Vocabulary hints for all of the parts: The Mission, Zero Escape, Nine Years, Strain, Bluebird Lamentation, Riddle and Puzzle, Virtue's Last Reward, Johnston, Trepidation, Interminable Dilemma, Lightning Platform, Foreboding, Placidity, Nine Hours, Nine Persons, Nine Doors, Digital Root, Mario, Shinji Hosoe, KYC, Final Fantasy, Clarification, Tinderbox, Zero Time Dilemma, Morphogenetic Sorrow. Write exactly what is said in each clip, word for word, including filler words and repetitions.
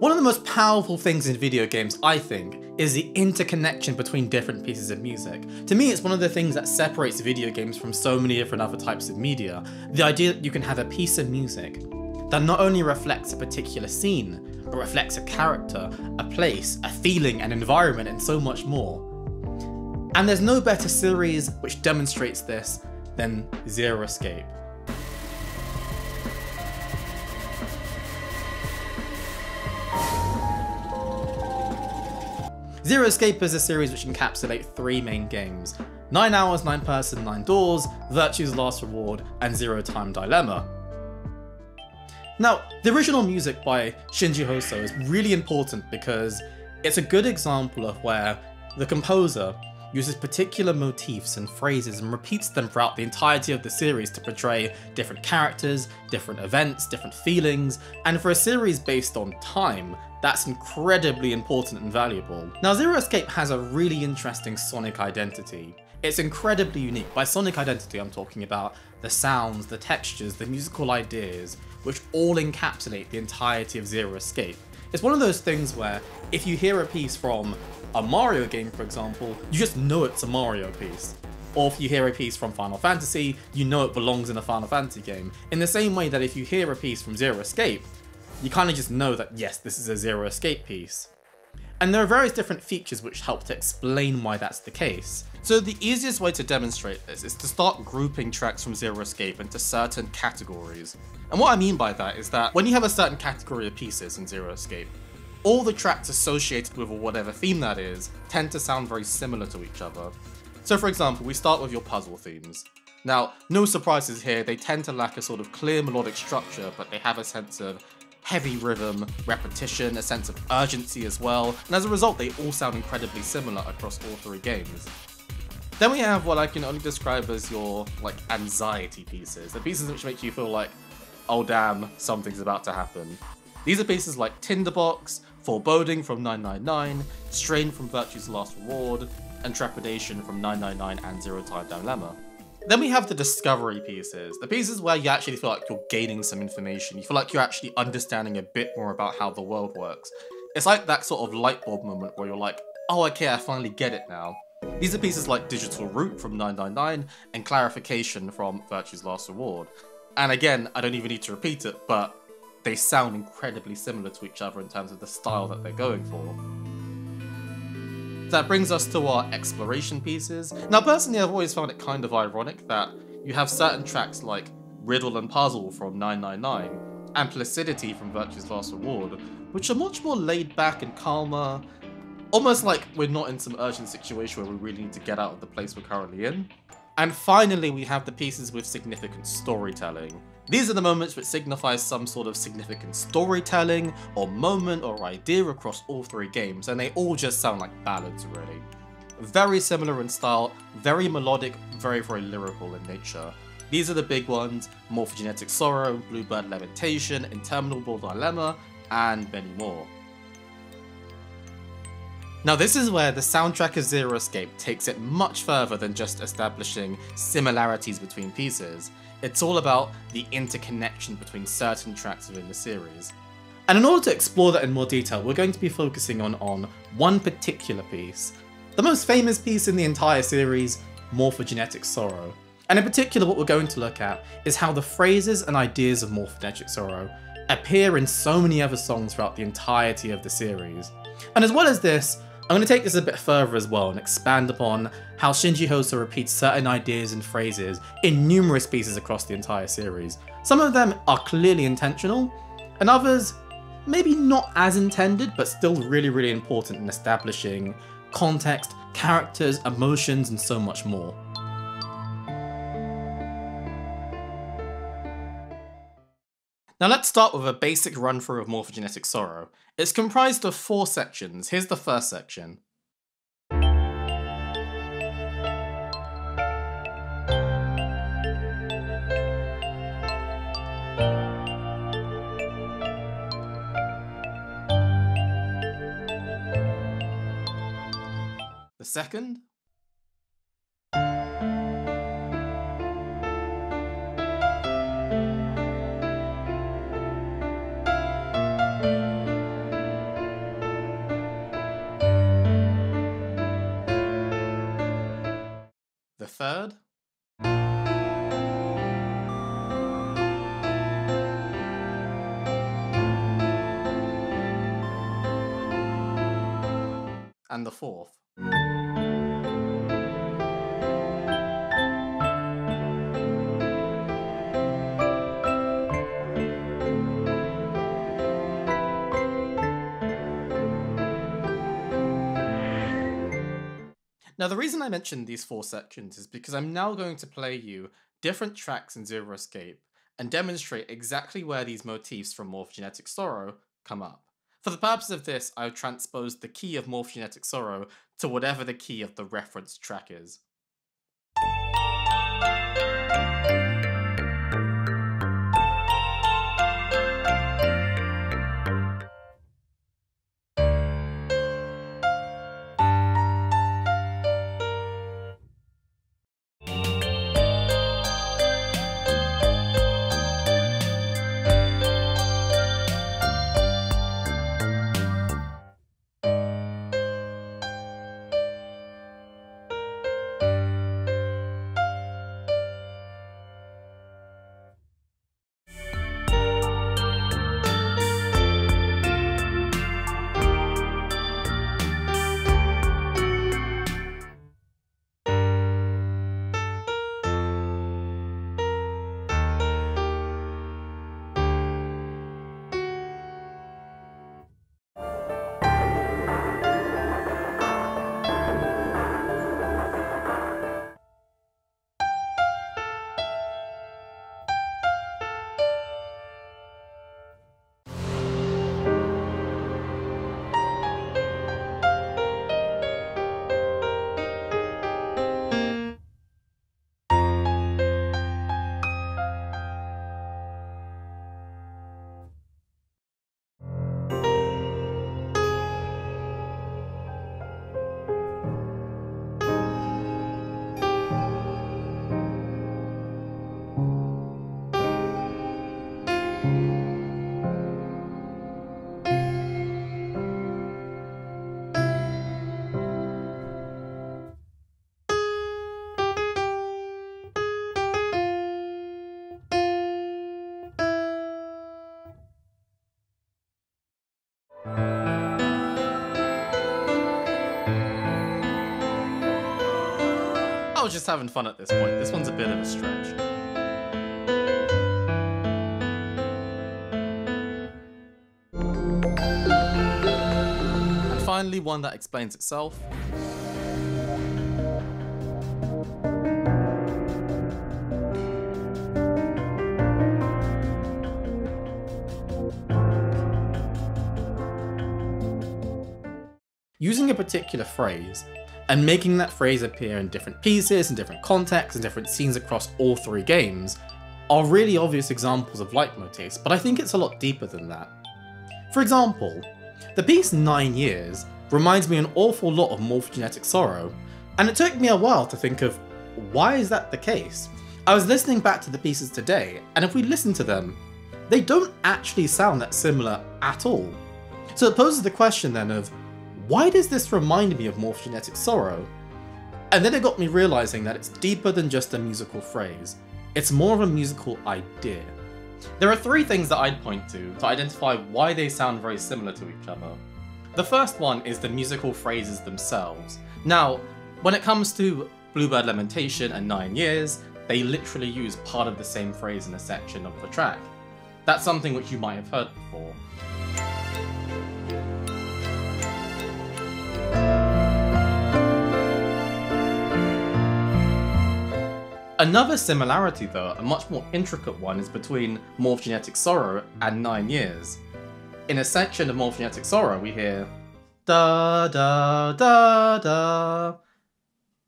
One of the most powerful things in video games, I think, is the interconnection between different pieces of music. To me, it's one of the things that separates video games from so many different other types of media. The idea that you can have a piece of music that not only reflects a particular scene, but reflects a character, a place, a feeling, an environment, and so much more. And there's no better series which demonstrates this than Zero Escape. Zero Escape is a series which encapsulates three main games: Nine Hours, Nine Persons, Nine Doors, Virtue's Last Reward, and Zero Time Dilemma. Now, the original music by Shinji Hosoe is really important because it's a good example of where the composer uses particular motifs and phrases and repeats them throughout the entirety of the series to portray different characters, different events, different feelings, and for a series based on time, that's incredibly important and valuable. Now, Zero Escape has a really interesting sonic identity. It's incredibly unique. By sonic identity, I'm talking about the sounds, the textures, the musical ideas, which all encapsulate the entirety of Zero Escape. It's one of those things where if you hear a piece from a Mario game, for example, you just know it's a Mario piece. Or if you hear a piece from Final Fantasy, you know it belongs in a Final Fantasy game. In the same way that if you hear a piece from Zero Escape, you kind of just know that, yes, this is a Zero Escape piece. And there are various different features which help to explain why that's the case. So the easiest way to demonstrate this is to start grouping tracks from Zero Escape into certain categories. And what I mean by that is that when you have a certain category of pieces in Zero Escape, all the tracks associated with whatever theme that is tend to sound very similar to each other. So for example, we start with your puzzle themes. Now, no surprises here, they tend to lack a sort of clear melodic structure, but they have a sense of heavy rhythm, repetition, a sense of urgency as well, and as a result they all sound incredibly similar across all three games. Then we have what I can only describe as your, like, anxiety pieces, the pieces which make you feel like, oh damn, something's about to happen. These are pieces like Tinderbox, Foreboding from nine nine nine, Strain from Virtue's Last Reward, and Trepidation from nine nine nine and Zero Time Dilemma. Then we have the discovery pieces, the pieces where you actually feel like you're gaining some information, you feel like you're actually understanding a bit more about how the world works. It's like that sort of light bulb moment where you're like, oh okay, I finally get it now. These are pieces like Digital Root from nine nine nine and Clarification from Virtue's Last Reward. And again, I don't even need to repeat it, but they sound incredibly similar to each other in terms of the style that they're going for. That brings us to our exploration pieces. Now personally, I've always found it kind of ironic that you have certain tracks like Riddle and Puzzle from nine nine nine and Placidity from Virtue's Last Reward, which are much more laid back and calmer, almost like we're not in some urgent situation where we really need to get out of the place we're currently in. And finally, we have the pieces with significant storytelling. These are the moments which signify some sort of significant storytelling, or moment, or idea across all three games, and they all just sound like ballads, really. Very similar in style, very melodic, very, very lyrical in nature. These are the big ones: Morphogenetic Sorrow, Bluebird Lamentation, Interminable Dilemma, and many more. Now this is where the soundtrack of Zero Escape takes it much further than just establishing similarities between pieces. It's all about the interconnection between certain tracks within the series. And in order to explore that in more detail, we're going to be focusing on, on one particular piece. The most famous piece in the entire series, Morphogenetic Sorrow. And in particular, what we're going to look at is how the phrases and ideas of Morphogenetic Sorrow appear in so many other songs throughout the entirety of the series. And as well as this, I'm going to take this a bit further as well and expand upon how Shinji Hosoe repeats certain ideas and phrases in numerous pieces across the entire series. Some of them are clearly intentional, and others maybe not as intended, but still really, really important in establishing context, characters, emotions, and so much more. Now let's start with a basic run-through of Morphogenetic Sorrow. It's comprised of four sections. Here's the first section. The second. third. And the fourth. Now, the reason I mentioned these four sections is because I'm now going to play you different tracks in Zero Escape and demonstrate exactly where these motifs from Morphogenetic Sorrow come up. For the purpose of this, I've transposed the key of Morphogenetic Sorrow to whatever the key of the reference track is. I was just having fun at this point. This one's a bit of a stretch. And finally, one that explains itself. Using a particular phrase, and making that phrase appear in different pieces, in different contexts, and different scenes across all three games are really obvious examples of leitmotifs, but I think it's a lot deeper than that. For example, the piece Nine Years reminds me an awful lot of Morphogenetic Sorrow, and it took me a while to think of, why is that the case? I was listening back to the pieces today, and if we listen to them, they don't actually sound that similar at all. So it poses the question then of, why does this remind me of Morphogenetic Sorrow? And then it got me realising that it's deeper than just a musical phrase. It's more of a musical idea. There are three things that I'd point to to identify why they sound very similar to each other. The first one is the musical phrases themselves. Now, when it comes to Bluebird Lamentation and Nine Years, they literally use part of the same phrase in a section of the track. That's something which you might have heard before. Another similarity though, a much more intricate one, is between Morphogenetic Sorrow and Nine Years. In a section of Morphogenetic Sorrow we hear da da da da,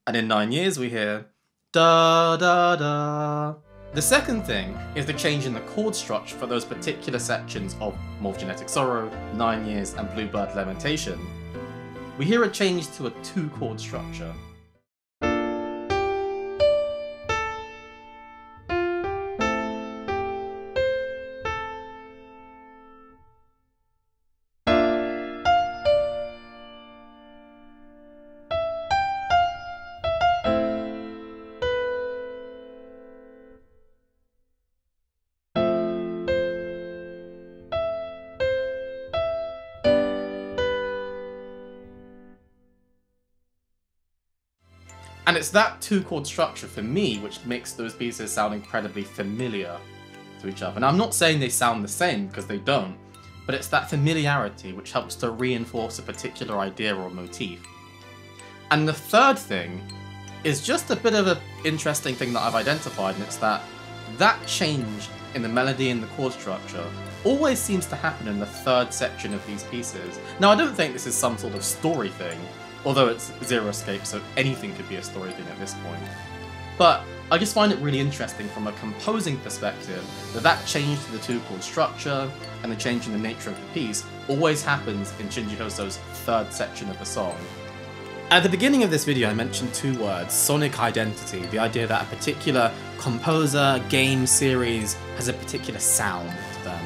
and in Nine Years we hear da da da. The second thing is the change in the chord structure for those particular sections of Morphogenetic Sorrow, Nine Years and Bluebird Lamentation. We hear a change to a two chord structure. And it's that two-chord structure for me which makes those pieces sound incredibly familiar to each other. And I'm not saying they sound the same, because they don't, but it's that familiarity which helps to reinforce a particular idea or motif. And the third thing is just a bit of an interesting thing that I've identified, and it's that that change in the melody and the chord structure always seems to happen in the third section of these pieces. Now, I don't think this is some sort of story thing, although it's Zero Escape, so anything could be a story thing at this point. But I just find it really interesting from a composing perspective that that change to the two-chord structure and the change in the nature of the piece always happens in Shinji Hosoe's third section of the song. At the beginning of this video, I mentioned two words, sonic identity, the idea that a particular composer, game, series has a particular sound to them.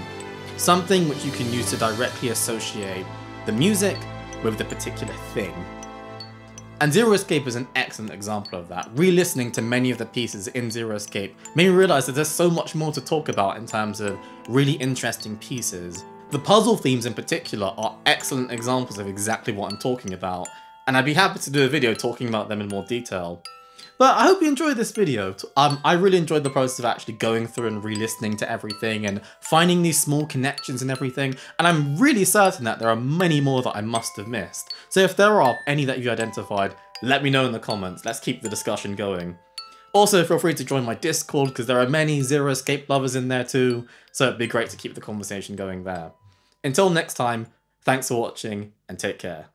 Something which you can use to directly associate the music with the particular thing. And Zero Escape is an excellent example of that. Re-listening to many of the pieces in Zero Escape made me realise that there's so much more to talk about in terms of really interesting pieces. The puzzle themes in particular are excellent examples of exactly what I'm talking about, and I'd be happy to do a video talking about them in more detail. But I hope you enjoyed this video. Um, I really enjoyed the process of actually going through and re-listening to everything and finding these small connections and everything, and I'm really certain that there are many more that I must have missed. So if there are any that you identified, let me know in the comments. Let's keep the discussion going. Also, feel free to join my Discord, because there are many Zero Escape lovers in there too, so it'd be great to keep the conversation going there. Until next time, thanks for watching, and take care.